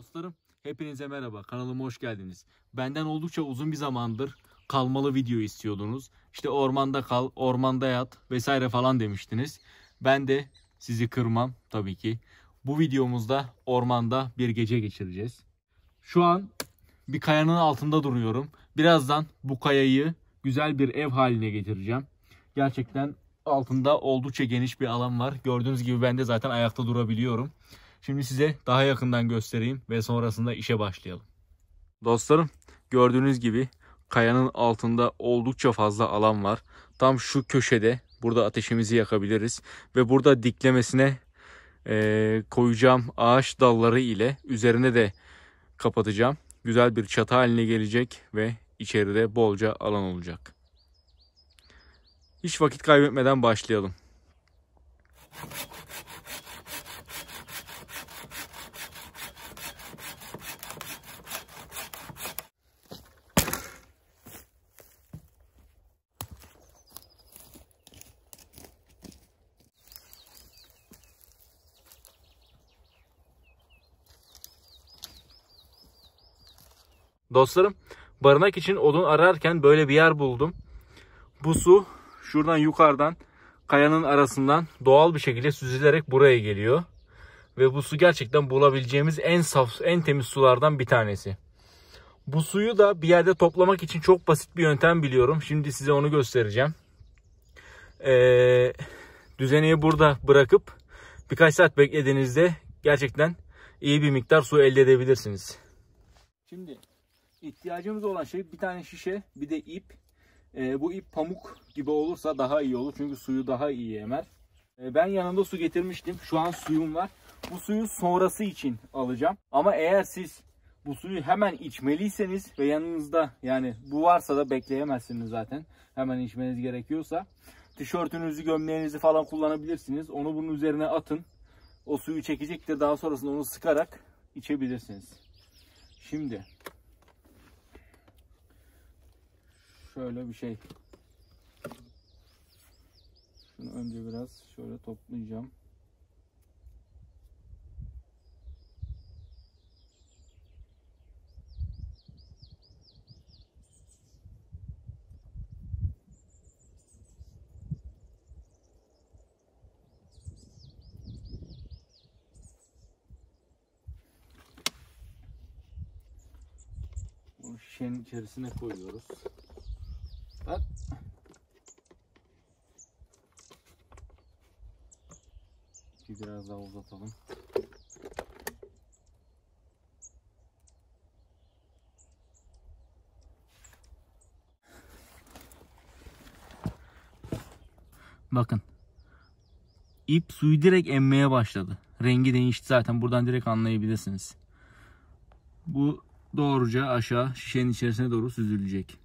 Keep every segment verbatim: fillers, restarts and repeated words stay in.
Dostlarım hepinize merhaba, kanalıma hoş geldiniz. Benden oldukça uzun bir zamandır kalmalı video istiyordunuz. İşte ormanda kal, ormanda yat vesaire falan demiştiniz. Ben de sizi kırmam tabii ki. Bu videomuzda ormanda bir gece geçireceğiz. Şu an bir kayanın altında duruyorum. Birazdan bu kayayı güzel bir ev haline getireceğim. Gerçekten altında oldukça geniş bir alan var. Gördüğünüz gibi ben de zaten ayakta durabiliyorum. Şimdi size daha yakından göstereyim ve sonrasında işe başlayalım. Dostlarım gördüğünüz gibi kayanın altında oldukça fazla alan var. Tam şu köşede burada ateşimizi yakabiliriz. Ve burada diklemesine e, koyacağım ağaç dalları ile üzerine de kapatacağım. Güzel bir çatı haline gelecek ve içeride bolca alan olacak. Hiç vakit kaybetmeden başlayalım. Dostlarım barınak için odun ararken böyle bir yer buldum. Bu su şuradan yukarıdan kayanın arasından doğal bir şekilde süzülerek buraya geliyor. Ve bu su gerçekten bulabileceğimiz en saf, en temiz sulardan bir tanesi. Bu suyu da bir yerde toplamak için çok basit bir yöntem biliyorum. Şimdi size onu göstereceğim. Ee, düzeneği burada bırakıp birkaç saat beklediğinizde gerçekten iyi bir miktar su elde edebilirsiniz. Şimdi İhtiyacımız olan şey bir tane şişe, bir de ip. E, bu ip pamuk gibi olursa daha iyi olur. Çünkü suyu daha iyi emer. E, ben yanımda su getirmiştim. Şu an suyum var. Bu suyu sonrası için alacağım. Ama eğer siz bu suyu hemen içmeliyseniz ve yanınızda yani bu varsa da bekleyemezsiniz zaten. Hemen içmeniz gerekiyorsa. Tişörtünüzü, gömleğinizi falan kullanabilirsiniz. Onu bunun üzerine atın. O suyu çekecektir. Daha sonrasında onu sıkarak içebilirsiniz. Şimdi... Şöyle bir şey. Şunu önce biraz şöyle toplayacağım. Bunu şişenin içerisine koyuyoruz. Bak. Biraz daha uzatalım. Bakın. İp suyu direkt emmeye başladı. Rengi değişti zaten. Buradan direkt anlayabilirsiniz. Bu doğruca aşağı şişenin içerisine doğru süzülecek.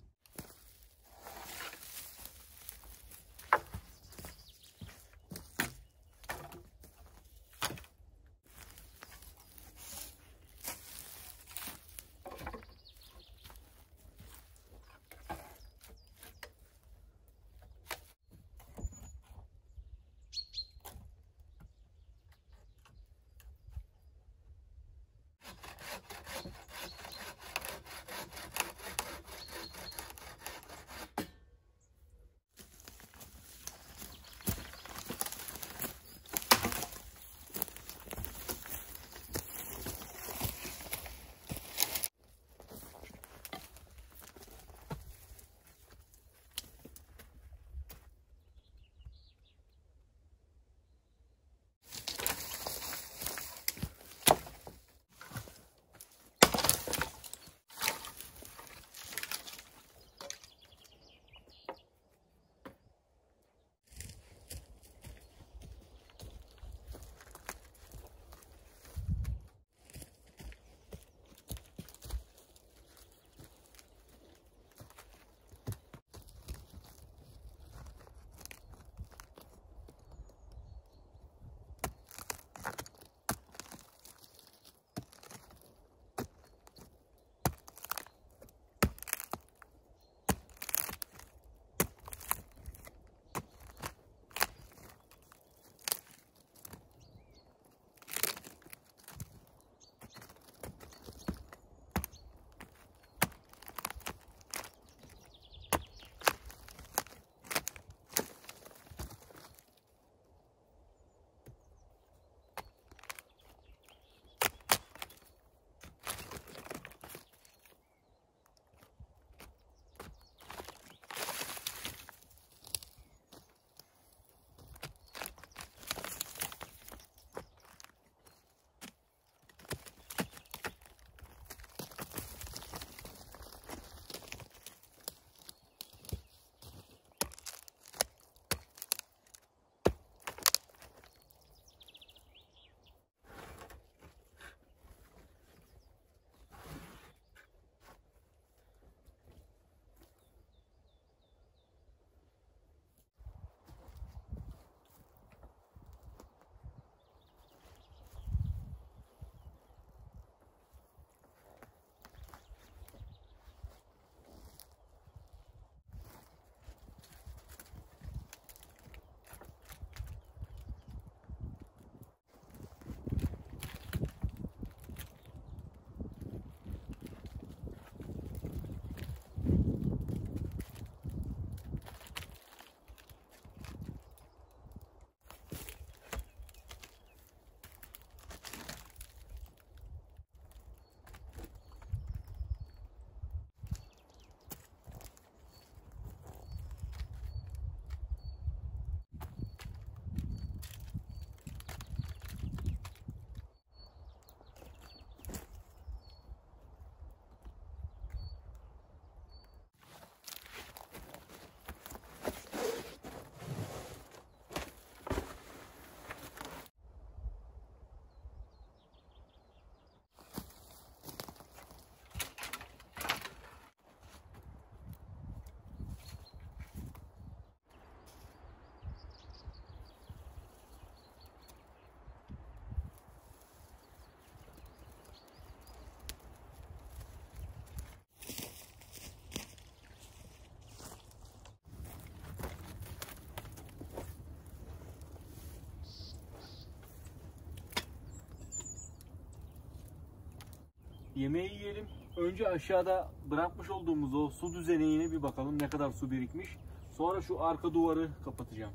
yemeği yiyelim. Önce aşağıda bırakmış olduğumuz o su düzenine bir bakalım ne kadar su birikmiş. Sonra şu arka duvarı kapatacağım.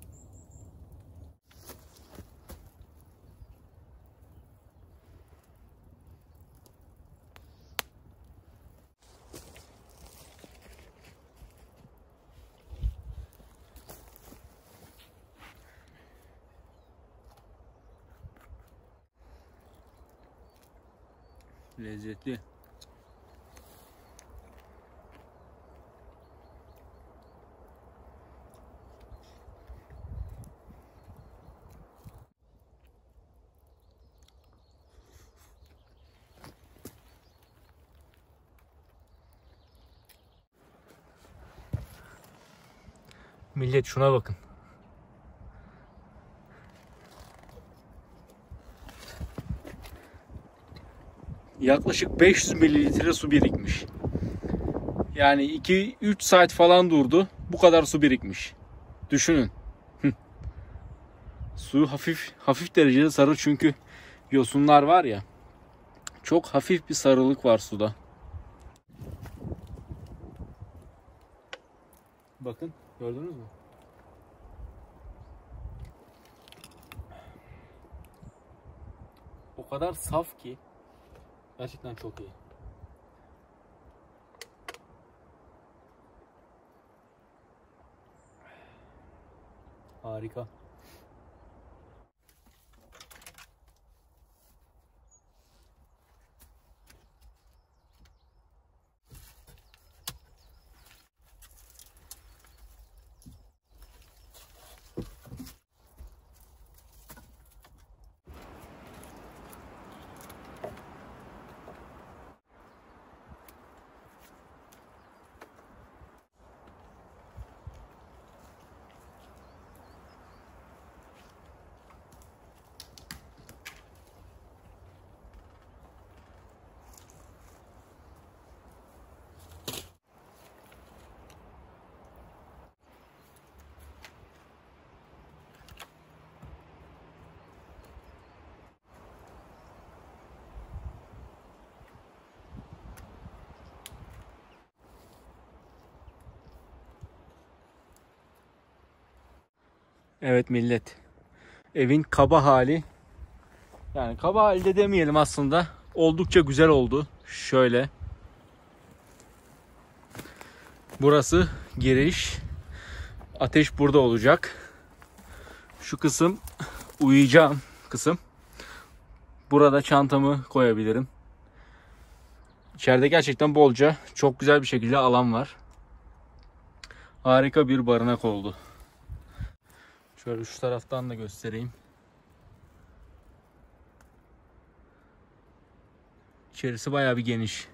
Lezzetli. Millet şuna bakın. Yaklaşık beş yüz mililitre su birikmiş. Yani iki üç saat falan durdu. Bu kadar su birikmiş. Düşünün. Suyu hafif hafif derecede sarı çünkü yosunlar var ya. Çok hafif bir sarılık var suda. Bakın gördünüz mü? O kadar saf ki. Gerçekten çok iyi. Harika. Evet millet, evin kaba hali, yani kaba hali de demeyelim aslında, oldukça güzel oldu. Şöyle, burası giriş, ateş burada olacak. Şu kısım uyuyacağım kısım, burada çantamı koyabilirim. İçeride gerçekten bolca, çok güzel bir şekilde alan var. Harika bir barınak oldu. Şöyle şu taraftan da göstereyim. İçerisi bayağı bir geniş.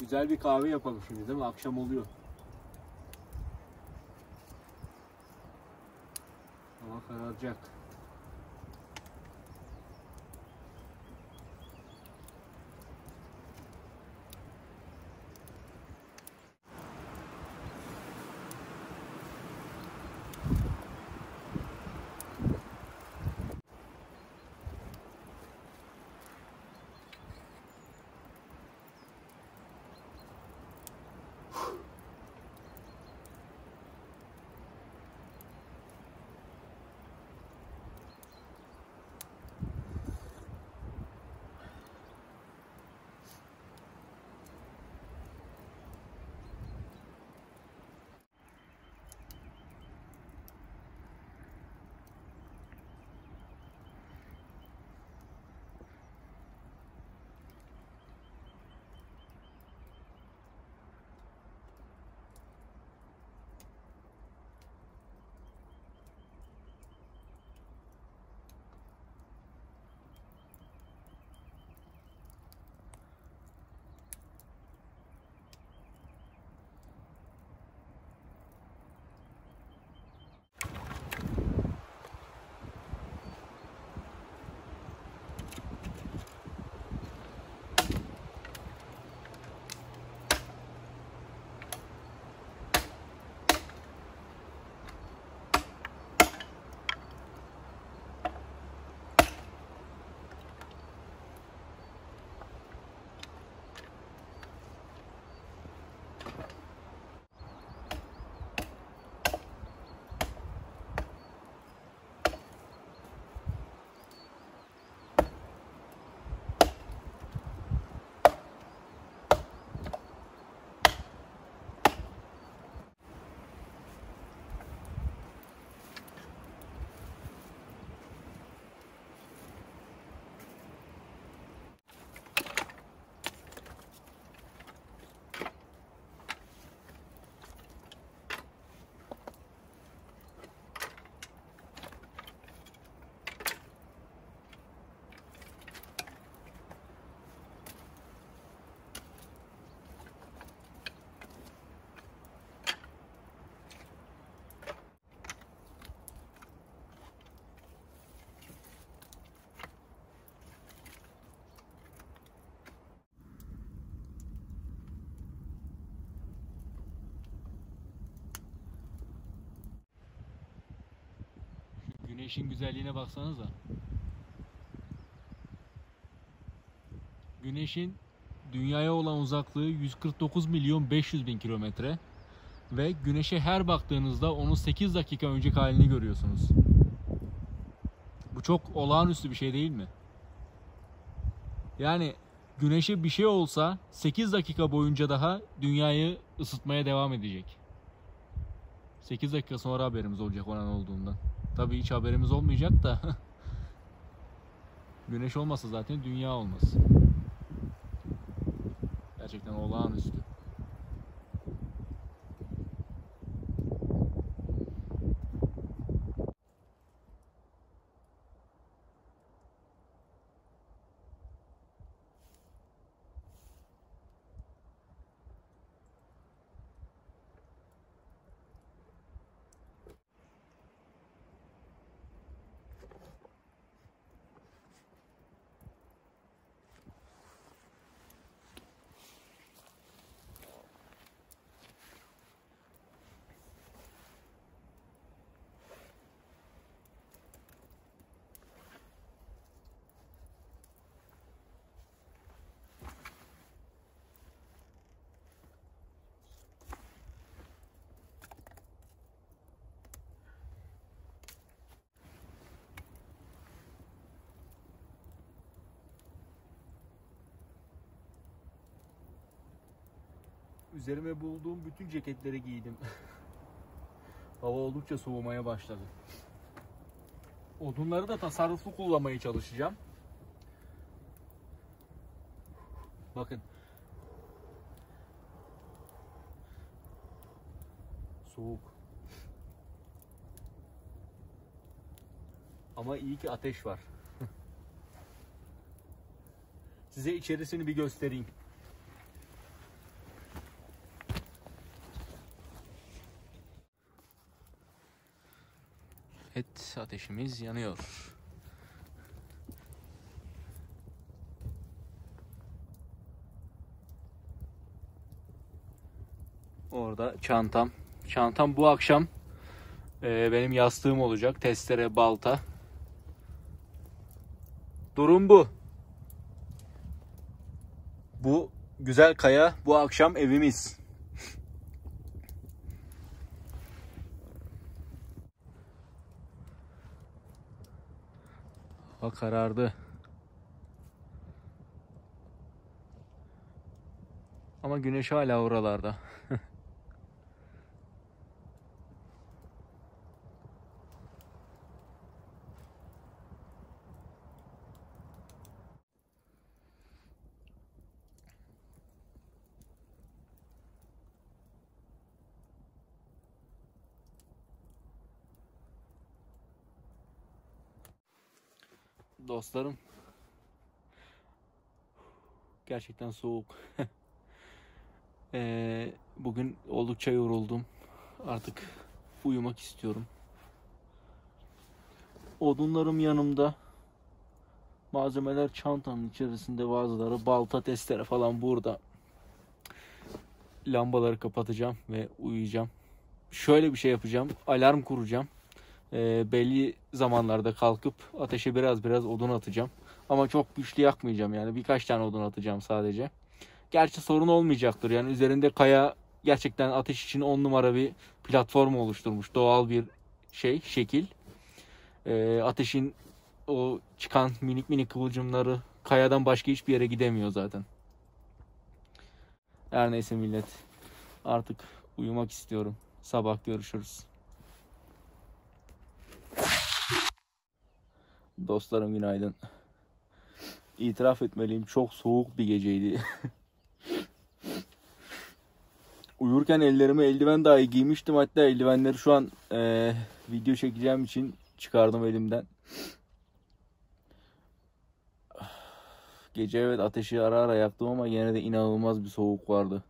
Güzel bir kahve yapalım şimdi, değil mi? Akşam oluyor. Hava kararacak. Güneşin güzelliğine baksanıza. Güneşin dünyaya olan uzaklığı yüz kırk dokuz milyon beş yüz bin kilometre ve güneşe her baktığınızda onu sekiz dakika önceki halini görüyorsunuz. Bu çok olağanüstü bir şey değil mi? Yani güneşe bir şey olsa sekiz dakika boyunca daha dünyayı ısıtmaya devam edecek. sekiz dakika sonra haberimiz olacak ona ne olduğundan. Tabii hiç haberimiz olmayacak da güneş olmasa zaten dünya olmaz. Gerçekten olağanüstü. Üzerime bulduğum bütün ceketleri giydim. Hava oldukça soğumaya başladı. Odunları da tasarruflu kullanmaya çalışacağım. Bakın. Soğuk. Ama iyi ki ateş var. Size içerisini bir göstereyim. ateşimiz yanıyor. Orada çantam. Çantam bu akşam e, benim yastığım olacak. Testere, balta. Durum bu. Bu güzel kaya bu akşam evimiz. Hava karardı. Ama güneş hala oralarda. Dostlarım, gerçekten soğuk. e, bugün oldukça yoruldum. Artık uyumak istiyorum. Odunlarım yanımda. Malzemeler çantanın içerisinde, bazıları balta, testere falan burada. Lambaları kapatacağım ve uyuyacağım. Şöyle bir şey yapacağım. Alarm kuracağım. E, belli zamanlarda kalkıp ateşe biraz biraz odun atacağım. Ama çok güçlü yakmayacağım yani. Birkaç tane odun atacağım sadece. Gerçi sorun olmayacaktır. Yani üzerinde kaya gerçekten ateş için on numara bir platform oluşturmuş. Doğal bir şey, şekil. E, ateşin o çıkan minik minik kıvılcımları kayadan başka hiçbir yere gidemiyor zaten. Her neyse millet. Artık uyumak istiyorum. Sabah görüşürüz. Dostlarım günaydın. İtiraf etmeliyim, çok soğuk bir geceydi. Uyurken ellerime eldiven dahi giymiştim. Hatta eldivenleri şu an e, video çekeceğim için çıkardım elimden. Gece evet ateşi ara ara yaktım ama yine de inanılmaz bir soğuk vardı.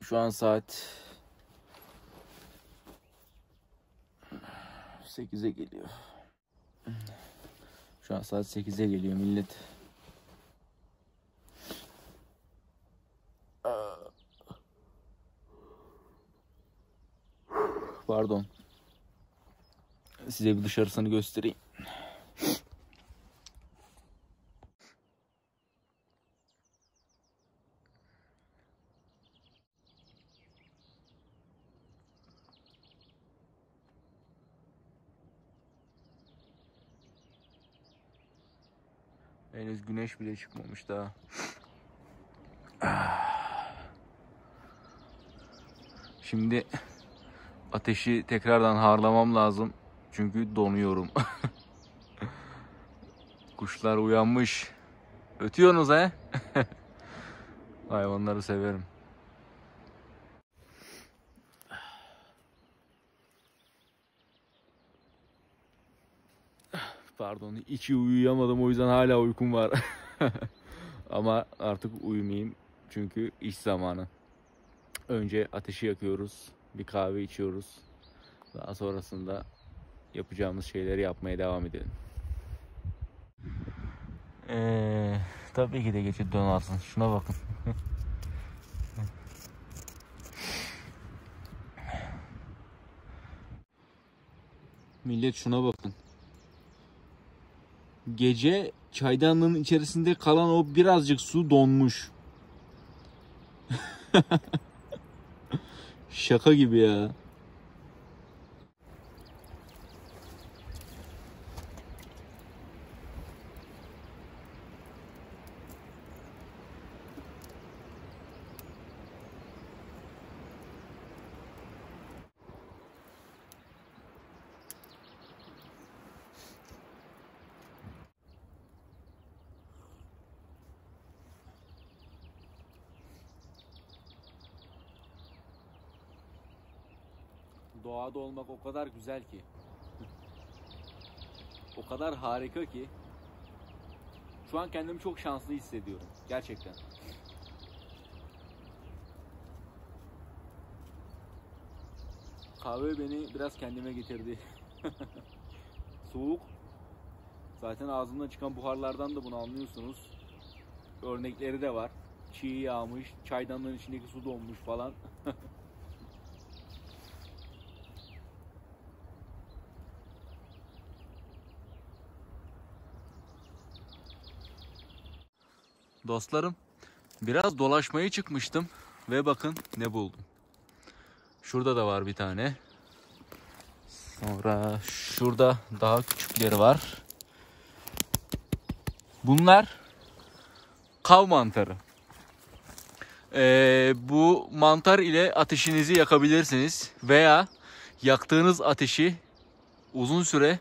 Şu an saat sekize geliyor. Şu an saat sekize geliyor millet. Pardon. Size bir dışarısını göstereyim. Henüz güneş bile çıkmamış daha. Şimdi ateşi tekrardan harlamam lazım. Çünkü donuyorum. Kuşlar uyanmış. Ötüyorsunuz he? Hayvanları severim. Pardon, içi uyuyamadım, o yüzden hala uykum var. Ama artık uyumayayım çünkü iş zamanı. Önce ateşi yakıyoruz, bir kahve içiyoruz. Daha sonrasında yapacağımız şeyleri yapmaya devam edelim. Ee, tabii ki de geçip donarsın. Şuna bakın. Millet şuna bakın. Gece çaydanlığın içerisinde kalan o birazcık su donmuş. Şaka gibi ya. Doğada olmak o kadar güzel ki, o kadar harika ki, şu an kendimi çok şanslı hissediyorum gerçekten. Kahve beni biraz kendime getirdi. Soğuk. Zaten ağzımdan çıkan buharlardan da bunu anlıyorsunuz. Örnekleri de var. Çiğ yağmış, çaydanların içindeki su donmuş falan. Dostlarım, biraz dolaşmaya çıkmıştım ve bakın ne buldum. Şurada da var bir tane. Sonra şurada daha küçükleri var. Bunlar kav mantarı. Ee, bu mantar ile ateşinizi yakabilirsiniz veya yaktığınız ateşi uzun süre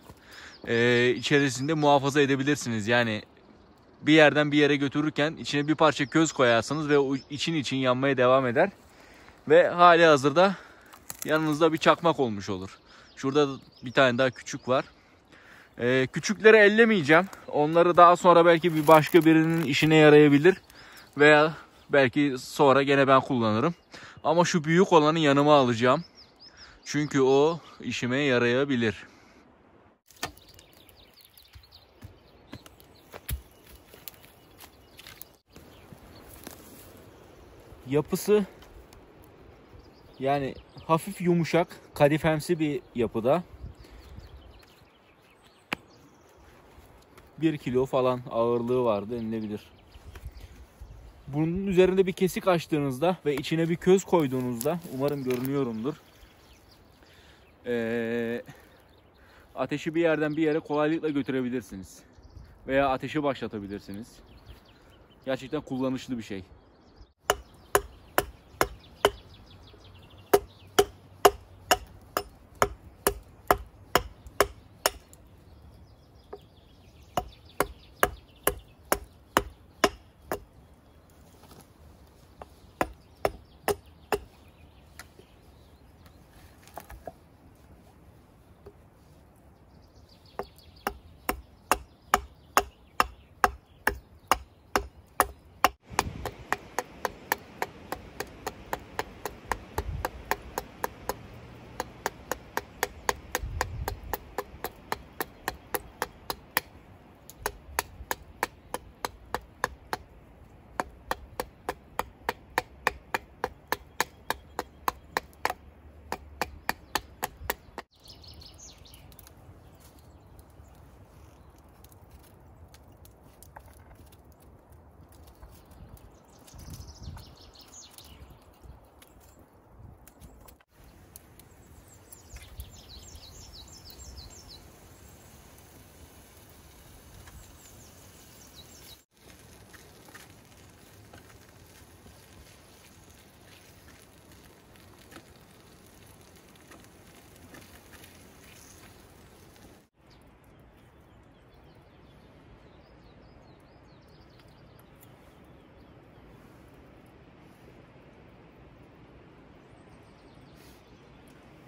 e, içerisinde muhafaza edebilirsiniz. Yani bir yerden bir yere götürürken içine bir parça köz koyarsınız ve o için için yanmaya devam eder. Ve hali hazırda yanınızda bir çakmak olmuş olur. Şurada bir tane daha küçük var. Ee, küçükleri ellemeyeceğim. Onları daha sonra belki bir başka birinin işine yarayabilir. Veya belki sonra gene ben kullanırım. Ama şu büyük olanı yanıma alacağım. Çünkü o işime yarayabilir. Yapısı yani hafif yumuşak, kadifemsi bir yapıda. bir kilo falan ağırlığı vardı denilebilir. Bunun üzerinde bir kesik açtığınızda ve içine bir köz koyduğunuzda, umarım görünüyorumdur. Ee, ateşi bir yerden bir yere kolaylıkla götürebilirsiniz. Veya ateşi başlatabilirsiniz. Gerçekten kullanışlı bir şey.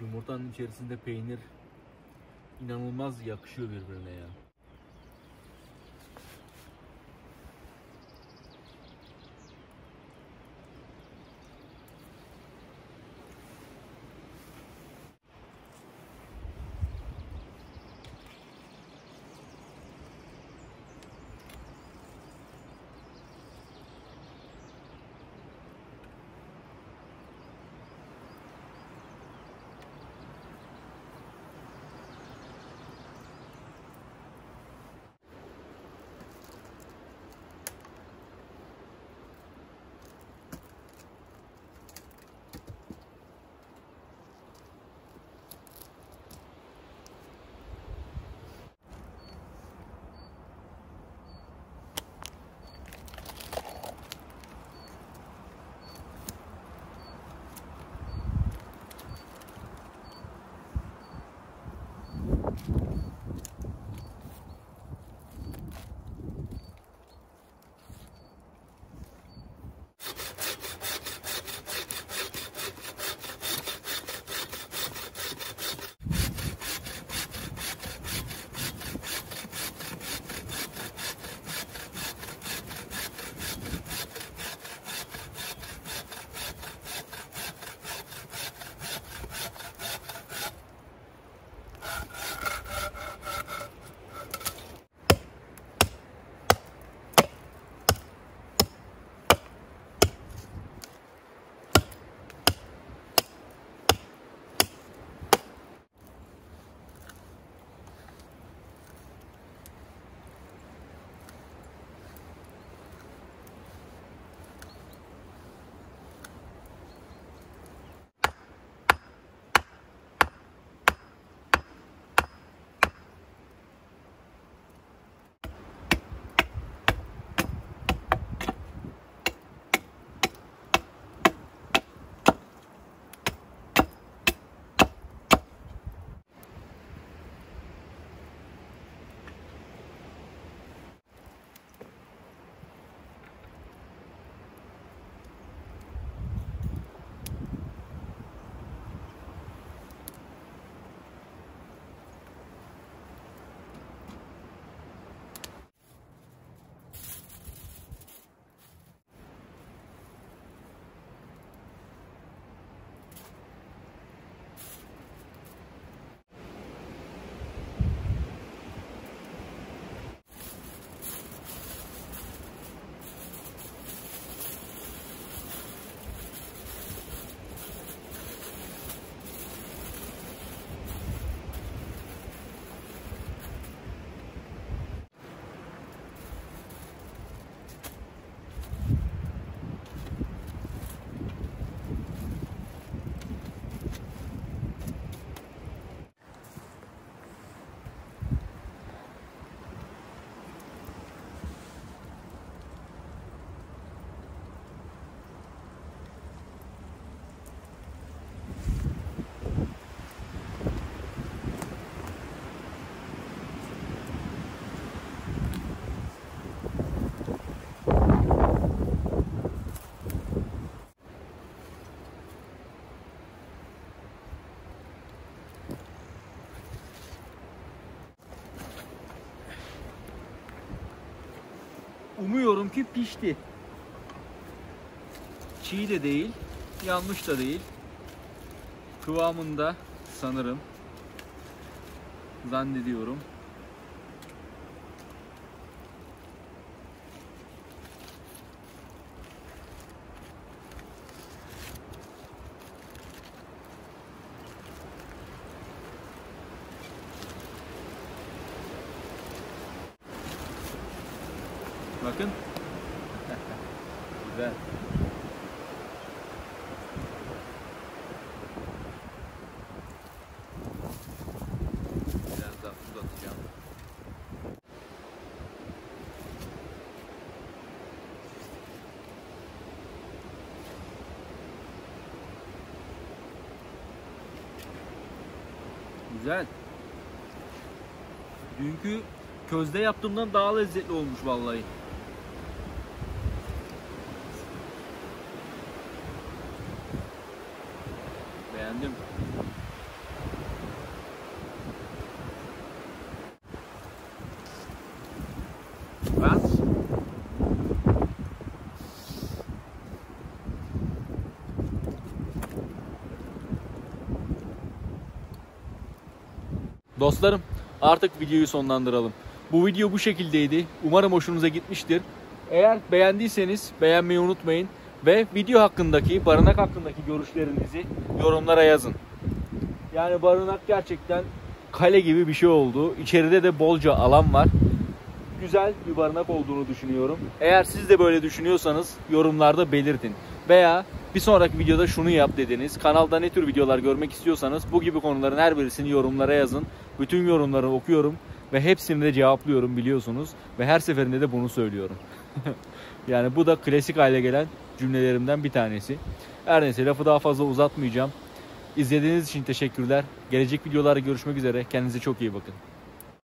Yumurtanın içerisinde peynir inanılmaz yakışıyor birbirine ya. Görüyorum ki pişti. Çiğ de değil, yanmış da değil. Kıvamında sanırım. Zannediyorum. Bakın. Güzel. Biraz daha uzatacağım. Güzel. Dünkü közde yaptığımdan daha lezzetli olmuş vallahi. Beğendim. Was? Dostlarım, artık videoyu sonlandıralım. Bu video bu şekildeydi. Umarım hoşunuza gitmiştir. Eğer beğendiyseniz beğenmeyi unutmayın. Ve video hakkındaki, barınak hakkındaki görüşlerinizi yorumlara yazın. Yani barınak gerçekten kale gibi bir şey oldu. İçeride de bolca alan var. Güzel bir barınak olduğunu düşünüyorum. Eğer siz de böyle düşünüyorsanız yorumlarda belirtin. Veya bir sonraki videoda şunu yap dediniz. Kanalda ne tür videolar görmek istiyorsanız bu gibi konuların her birisini yorumlara yazın. Bütün yorumları okuyorum ve hepsini de cevaplıyorum biliyorsunuz. Ve her seferinde de bunu söylüyorum. Yani bu da klasik hale gelen cümlelerimden bir tanesi. Her neyse, lafı daha fazla uzatmayacağım. İzlediğiniz için teşekkürler. Gelecek videolarda görüşmek üzere. Kendinize çok iyi bakın.